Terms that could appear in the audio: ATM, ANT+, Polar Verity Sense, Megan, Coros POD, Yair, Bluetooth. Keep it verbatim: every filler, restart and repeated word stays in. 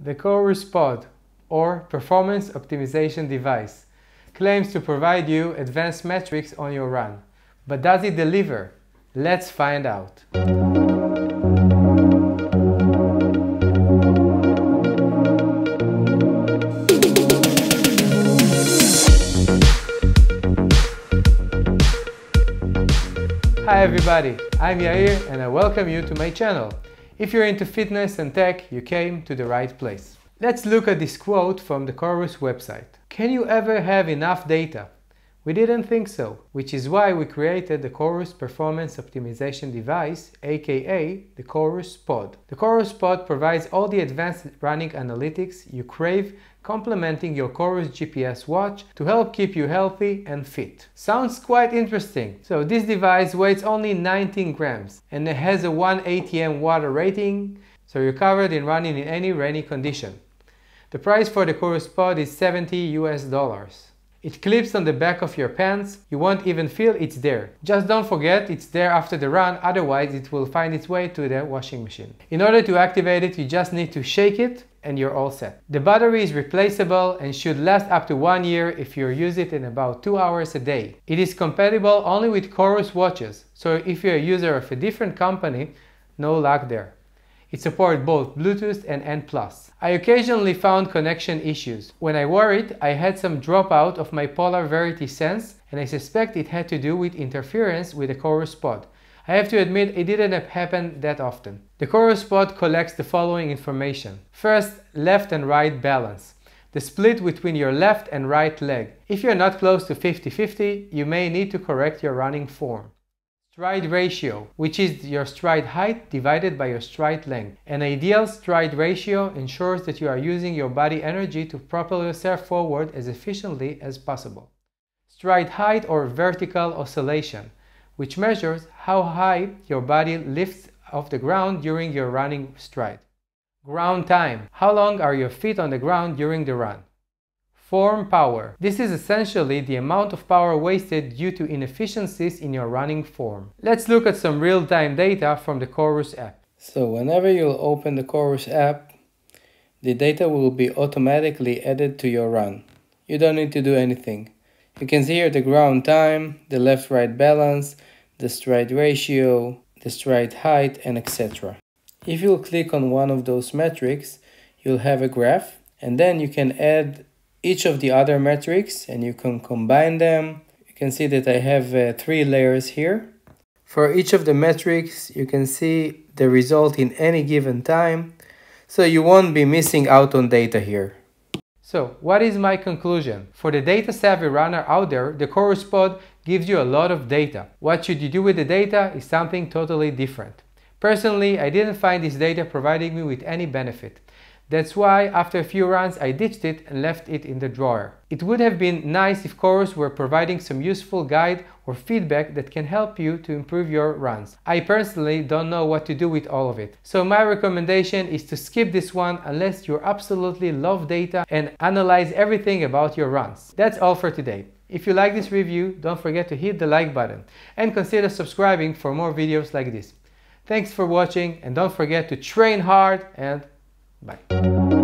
The Chorus Pod, or Performance Optimization Device, claims to provide you advanced metrics on your run. But does it deliver? Let's find out. Hi everybody, I'm Yair and I welcome you to my channel. If you're into fitness and tech, you came to the right place. Let's look at this quote from the Chorus website. Can you ever have enough data? We didn't think so, which is why we created the Chorus Performance Optimization Device, aka the Chorus Pod. The Chorus Pod provides all the advanced running analytics you crave, complementing your Chorus G P S watch to help keep you healthy and fit. Sounds quite interesting. So this device weighs only nineteen grams and it has a one A T M water rating, so you're covered in running in any rainy condition. The price for the Chorus Pod is seventy U S dollars. It clips on the back of your pants, you won't even feel it's there. Just don't forget it's there after the run, otherwise it will find its way to the washing machine. In order to activate it, you just need to shake it and you're all set. The battery is replaceable and should last up to one year if you use it in about two hours a day. It is compatible only with Chorus watches, so if you're a user of a different company, no luck there. It supports both Bluetooth and A N T plus. I occasionally found connection issues. When I wore it, I had some dropout of my Polar Verity Sense, and I suspect it had to do with interference with the Chorus Pod. I have to admit, it didn't happen that often. The Chorus Pod collects the following information. First, left and right balance. The split between your left and right leg. If you're not close to fifty fifty, you may need to correct your running form. Stride ratio, which is your stride height divided by your stride length. An ideal stride ratio ensures that you are using your body energy to propel yourself forward as efficiently as possible. Stride height or vertical oscillation, which measures how high your body lifts off the ground during your running stride. Ground time, how long are your feet on the ground during the run. Form power. This is essentially the amount of power wasted due to inefficiencies in your running form. Let's look at some real-time data from the Chorus app. So whenever you'll open the Chorus app, the data will be automatically added to your run. You don't need to do anything. You can see here the ground time, the left-right balance, the stride ratio, the stride height, and et cetera. If you'll click on one of those metrics, you'll have a graph, and then you can add each of the other metrics and you can combine them. You can see that I have uh, three layers here. For each of the metrics, you can see the result in any given time, so you won't be missing out on data here. So what is my conclusion? For the data-savvy runner out there, the Chorus Pod gives you a lot of data. What should you do with the data is something totally different. Personally, I didn't find this data providing me with any benefit. That's why after a few runs I ditched it and left it in the drawer. It would have been nice if Chorus were providing some useful guide or feedback that can help you to improve your runs. I personally don't know what to do with all of it. So my recommendation is to skip this one unless you absolutely love data and analyze everything about your runs. That's all for today. If you like this review, don't forget to hit the like button and consider subscribing for more videos like this. Thanks for watching and don't forget to train hard and bye.